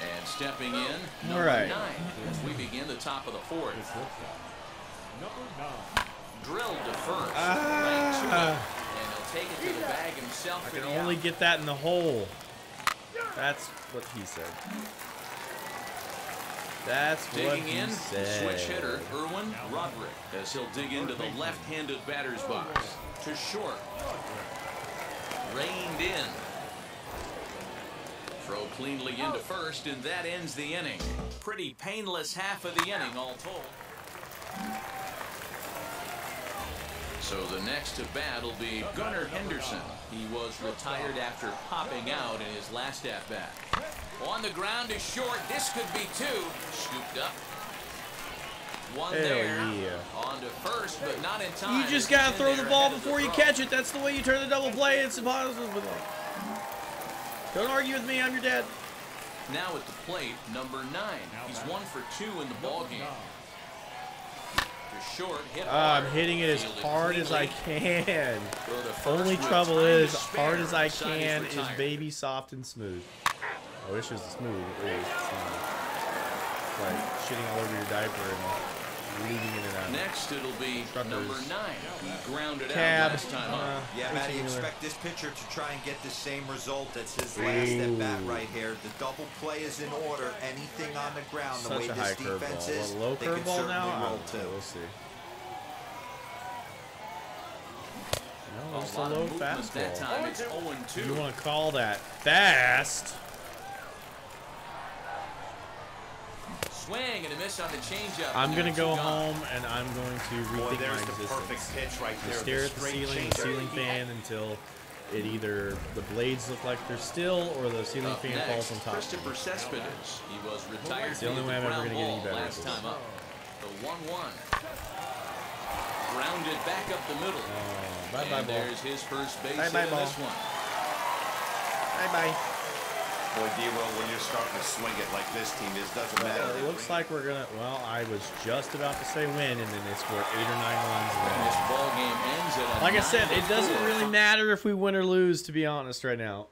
And stepping in, number right. nine, as we begin the top of the fourth. Drilled to first. Ah. And he'll take it to the bag himself. I can only out. Get that in the hole. That's what he said. That's digging what in said. Switch hitter Irwin Roderick as he'll dig into the left-handed batter's box to short. Reined in. Throw cleanly into first, and that ends the inning. Pretty painless half of the inning all told. So the next to bat will be Gunnar Henderson. He was retired after popping out in his last at-bat. On the ground is short. This could be two. Scooped up. One Hell there. Yeah. On to first, but not in time. You just got to throw the ball before you catch it. That's the way you turn the double play. It's impossible. Don't argue with me. I'm your dad. Now at the plate, number nine. He's one for two in the ballgame. Short, hit uh, I'm hitting it as hard as I can. Only trouble is, hard as I can is baby soft and smooth. I wish it was smooth. It is uh, like shitting all over your diaper and leaving it in and out. Next, it'll be Struckers. Number nine. He grounded Cab. Out last time. Uh, yeah, Matt, you expect this pitcher to try and get the same result as his last at bat right here. The double play is in order. Anything on the ground, the Such way this defense is, well, low they can certainly now? Roll too. We'll see. just a, a low fastball. That time. It's oh two. You want to call that fast? Swing and a miss on the changeup. I'm going to go gone. home and I'm going to rethink Boy, there's my existence. The perfect pitch right there. Stare the at the ceiling, the ceiling fan until it either the blades look like they're still or the ceiling up fan next, falls on top. Christopher Cespedes. He was retired. It's the only way I'm ever going to get any better last time up. The one one. Grounded back up the middle. Oh, bye bye, ball. There's his first base bye, bye, in ball. This one. Bye bye. Boy, D-Roll, when you're starting to swing it like this team is, doesn't matter. Well, it looks like we're gonna. Well, I was just about to say win, and then they scored eight or nine runs. And this ball game ends at like I said, it doesn't really matter if we win or lose, to be honest, right now.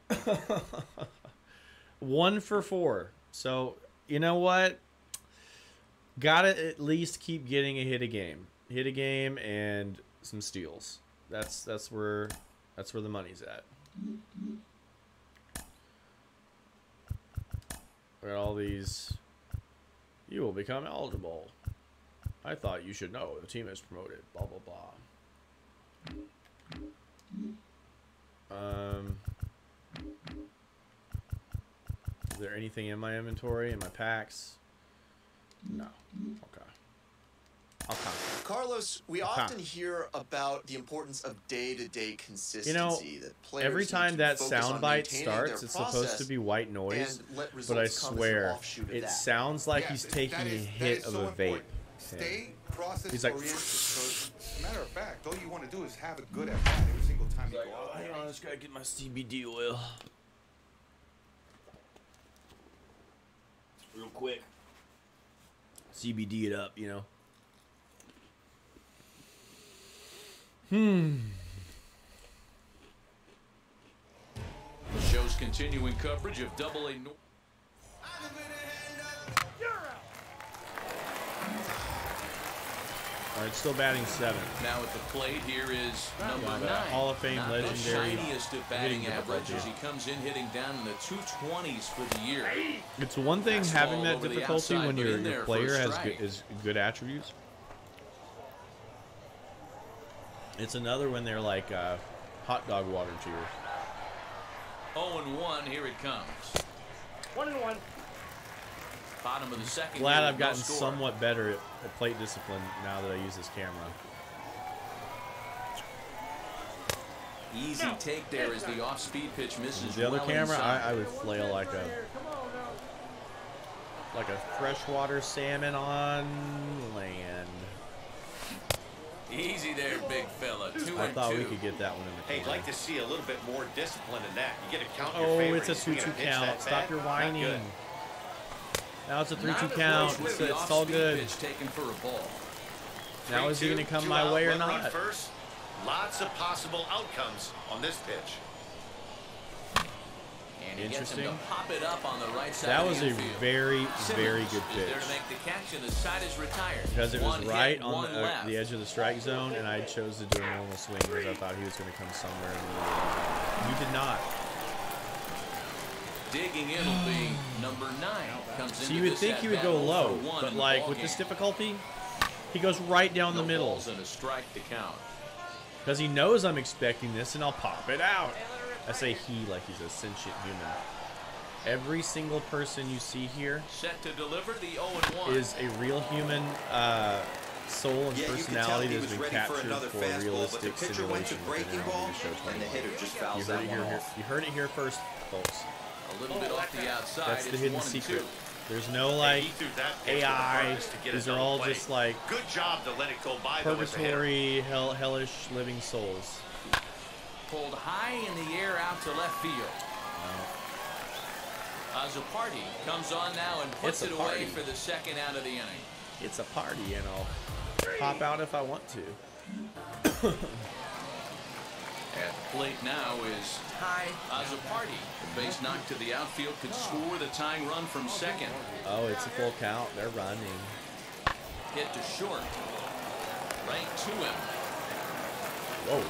One for four. So you know what? Gotta at least keep getting a hit a game, hit a game, and some steals. That's that's where that's where the money's at. Look at all these. You will become eligible. I thought you should know the team is promoted. Blah blah blah. Um, is there anything in my inventory, in my packs? No. Okay. I'll Carlos, we I'll often hear about the importance of day-to-day -day consistency. You know, that players every time that soundbite starts, it's supposed to be white noise, but I swear, it sounds like yeah, he's taking is, a hit of so a vape. Stay process he's like, so, as a matter of fact, all you want to do is have a good at bat every single time you like, go out. Oh, hang on, I just gotta get my C B D oil. Real quick. C B D it up, you know. Hmm. The show's continuing coverage of Double A North. All right, still batting seven. Now at the plate here is number nine. Hall of Fame legendary. The shiniest of batting average as he comes in hitting down in the two twenties for the year. It's one thing having that difficulty when your your player has good, is good attributes. It's another when they're like uh, hot dog water cheers. oh and one, here it comes. one and one. Bottom of the second. Glad I've gotten score. somewhat better at, at plate discipline now that I use this camera. Easy no. take there as the off-speed pitch misses. The other well camera, I, I would flail like a like a freshwater salmon on land. Easy there, big fella. Two I and thought two. we could get that one in the corner. Hey, I'd like to see a little bit more discipline in that. You get a count. Oh, your it's a two two count. Stop your whining. Now it's a three two count. It's, it's all good. Taken for a ball. Now three, is he going to come my out, way or not? First. Lots of possible outcomes on this pitch. And he Interesting. Gets him to pop it up on the right side that was a field. very, very good pitch. Because it was right on the, uh, the edge of the strike zone, and I chose to do a normal swing because I thought he was going to come somewhere in the middle. You did not. Digging in will be number nine. Comes so you would think he would go low, but like with game. this difficulty, he goes right down no the middle. Because he knows I'm expecting this, and I'll pop it out. I say he like he's a sentient human. Every single person you see here Set to deliver the oh and one. Is a real human uh, soul and yeah, personality that's been captured for, for a realistic simulation. You heard it here first, folks. A little oh, bit off the outside. That's the hidden secret. Two. There's no like A I. These are all play. just like Good job to let it go by purgatory, hell, hellish living souls. Pulled high in the air out to left field. No. Azapardi comes on now and puts it party. away for the second out of the inning. It's a party, and I'll pop out if I want to. At the plate now is high Azapardi. The base knocked to the outfield could score the tying run from second. Oh, it's a full count. They're running. Hit to short. Right to him. Whoa.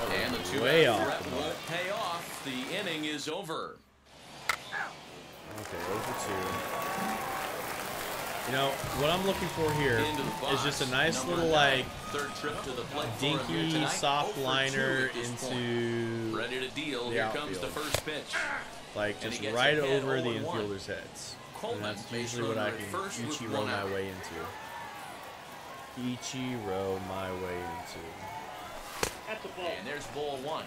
Oh, and the two way off the will pay off. The inning is over. Okay, over two. You know, what I'm looking for here is just a nice Number little, nine. like, Third trip to the dinky, soft liner into Ready to deal. the Here outfield. Comes the first pitch. Like, just right over head the infielder's heads. And that's usually what I can Ichiro my out. way into. Ichiro my way into. That's a ball. And there's ball one.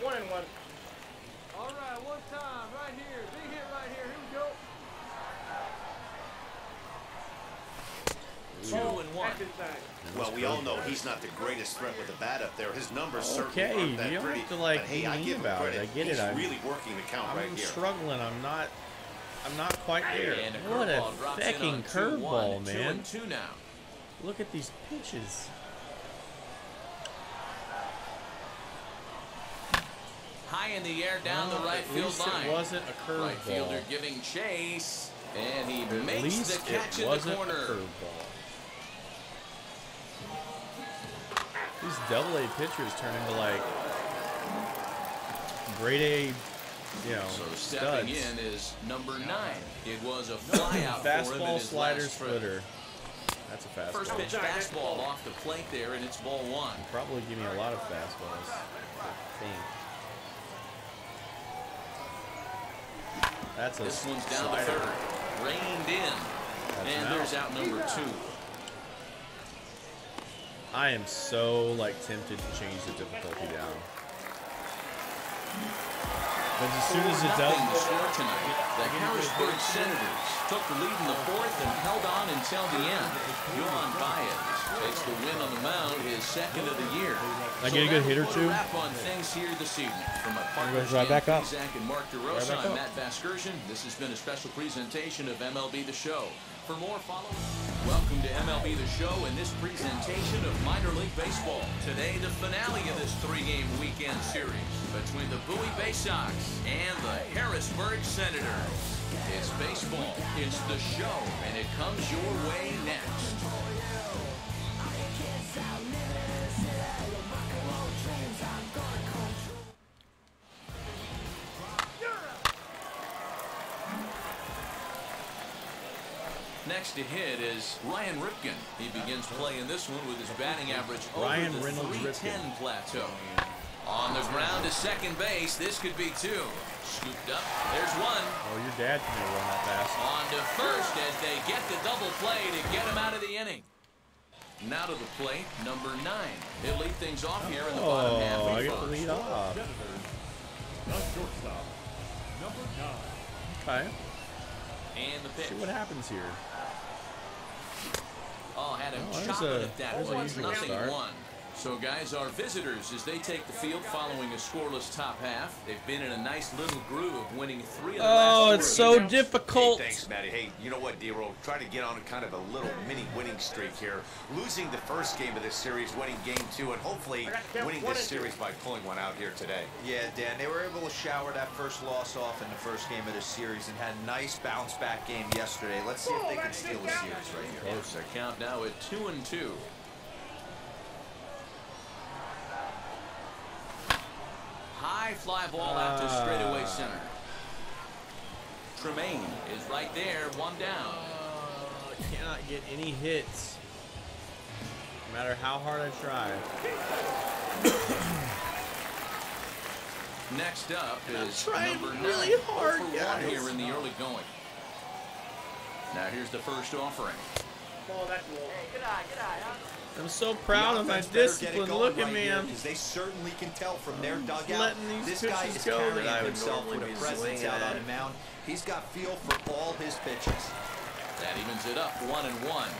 One and one. All right, one time, right here. Big hit right here. Here we go. Two and one. Well, we all know he's not the greatest threat with the bat up there. His numbers okay, certainly aren't that you pretty. Have to, like, but hey, I give him credit. It. I get he's it. I'm really working the count I'm right here. I'm struggling. I'm not. I'm not quite there. What a fecking curveball, man! Two and two now. Look at these pitches. High in the air, down well, the right field line. It wasn't a curveball. Right fielder giving chase, and he at makes least the catch it in the corner. A These double A pitchers turn into like grade A, you know. So stepping studs. in is number nine. It was a flyout. Fastball, slider, splitter. That's a fastball. First pitch fastball off the plate there, and it's ball one. He'll probably give me a lot of fastballs, I think. That's a this one's down slider. to third, reined in, That's and out. there's out number two. I am so like tempted to change the difficulty down. But as soon as it's up, the Harrisburg Senators took the lead in the fourth and held on until the end. Yohan Baez takes the win on the mound, his second of the year. I get a good hit or two. Wrap on things here this evening from a partnership right back up. Zach and Mark DeRosa. I'm Matt Vasgersian. This has been a special presentation of M L B The Show. For more, follow. Welcome to M L B The Show and this presentation of minor league baseball. Today, the finale of this three-game weekend series between the Bowie Baysox and the Harrisburg Senators. It's baseball, it's the show, and it comes your way next. Next to hit is Ryan Ripken. He begins playing this one with his batting average Ryan over the three ten plateau. On the ground to second base. This could be two. Scooped up. There's one. Oh, your dad can run that fast. On to first as they get the double play to get him out of the inning. Now to the plate, number nine. He'll lead things off here in the bottom oh, half. Oh, I get the lead off. Not shortstop. Number nine. Okay. And the pitch. See what happens here. Oh, had him oh, chopping at that one. Nothing one. So, guys, our visitors, as they take the field following a scoreless top half, they've been in a nice little groove of winning three of the last Oh, it's so games. difficult. Hey, thanks, Matty. Hey, you know what, D-Roll? Try to get on kind of a little mini winning streak here. Losing the first game of this series, winning game two, and hopefully winning this series by pulling one out here today. Yeah, Dan, they were able to shower that first loss off in the first game of this series and had a nice bounce-back game yesterday. Let's see if they can steal the series right here. Close. Their count now at two and two. High fly ball out to straightaway center. Tremaine is right there, one down. Uh, I cannot get any hits, no matter how hard I try. Next up is number nine. Really hard, guys. Here in the early going. Now here's the first offering. Oh, that's low. Hey, good eye, good eye. I'm so proud of my discipline. Look at me. They certainly can tell from their dugout. This guy is carrying himself with a presence out on the mound. He's got feel for all his pitches. That evens it up, one and one.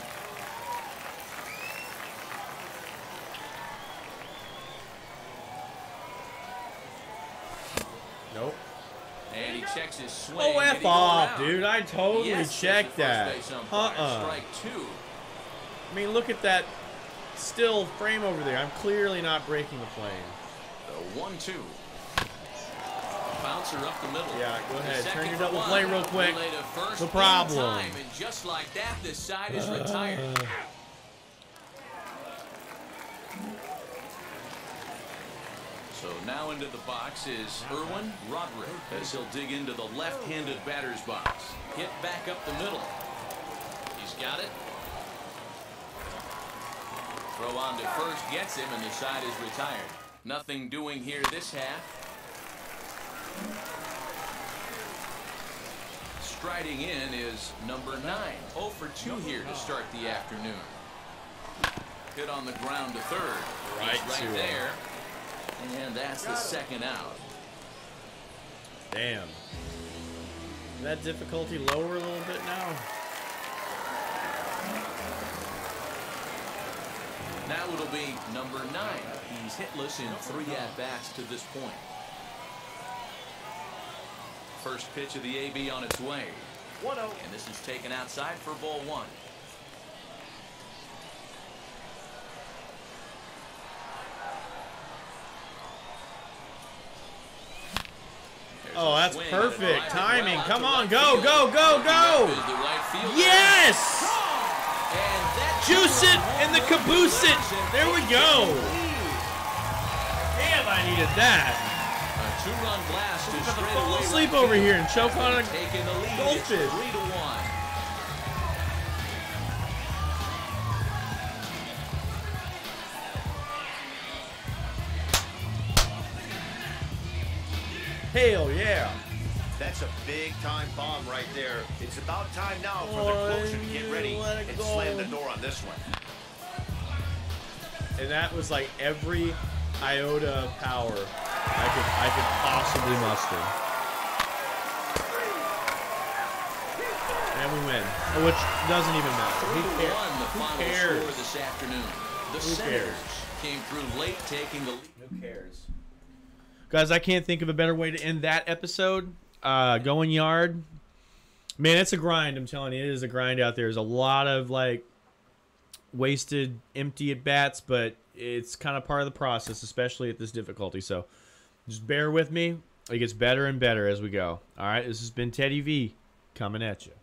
Nope. And he checks his swing. Oh, F off, dude. I totally checked that. Uh-uh. Strike two. I mean, look at that. Still frame over there. I'm clearly not breaking the plane. The one two. Bouncer up the middle. Yeah, go ahead. Turn your double play real quick. The problem. And just like that, this side is retired. Uh. So now into the box is Erwin Roderick as he'll dig into the left-handed batter's box. Hit back up the middle. got it. Throw on to first, gets him, and the side is retired. Nothing doing here this half. Striding in is number nine. oh for two here to start the afternoon. Hit on the ground to third. Right, right there. And that's the second out. Damn. Is that difficulty lower a little bit now? Now it'll be number nine. He's hitless in three at-bats to this point. First pitch of the A B on its way. one oh. And this is taken outside for ball one. There's oh, that's perfect timing. Well Come on, right go, go, go, go. Yes! Juice it and the caboose it. There we go. Damn, I needed that. A two-run blast to straight away. Sleep over here and choke on a goldfish. Hell yeah. That's a big-time bomb right there. It's about time now for the closer to get ready and slam the door on this one. And that was like every iota of power I could, I could possibly muster. And we win, which doesn't even matter. Who cares? Who cares? This afternoon, the Senators came through late, taking the lead. Who cares? Guys, I can't think of a better way to end that episode. Uh, going yard, man, it's a grind. I'm telling you, it is a grind out there. There's a lot of like wasted, empty at bats, but it's kind of part of the process, especially at this difficulty. So just bear with me. It gets better and better as we go. All right, this has been Teddy V coming at you.